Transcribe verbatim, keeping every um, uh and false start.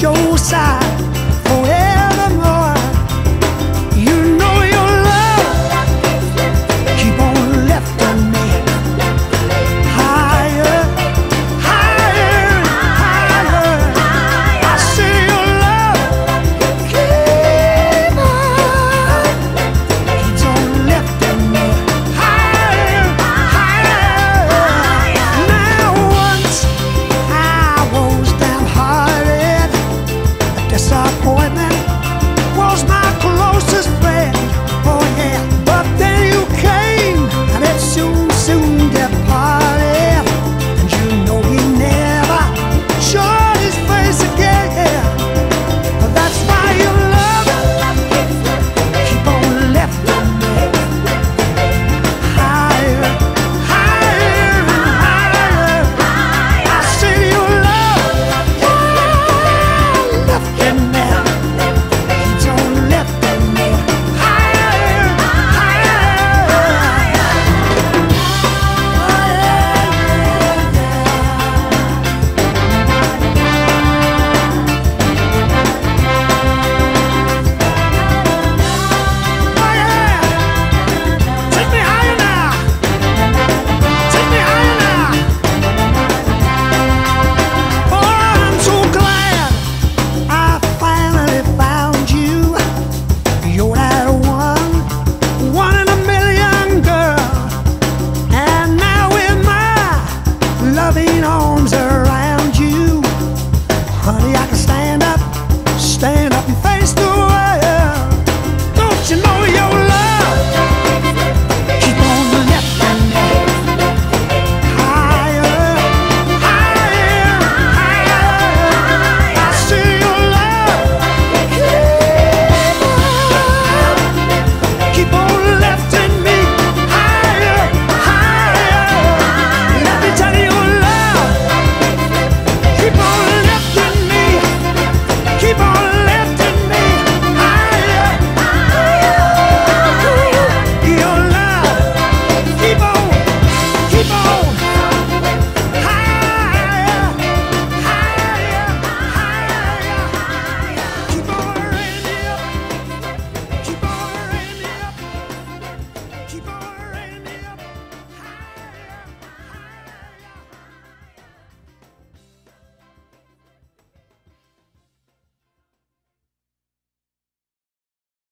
your side forevermore. You know your love keep on lifting me higher, higher, higher. I see your love keep on, keeps on lifting me higher, higher. Now once I was downhearted, a disappointment was my closest friend. Oh yeah, but then you came and it soon, soon departed. And you know he never showed his face again. But that's why your love keep on lifting me higher, higher, higher. I see your love oh, lifting me. Keeps on lifting me higher, higher. Oh yeah, take me higher now, take me higher now. Oh, I'm so glad I finally found you. You're that one, one in a million girl. And now with my loving arms around you, honey, I can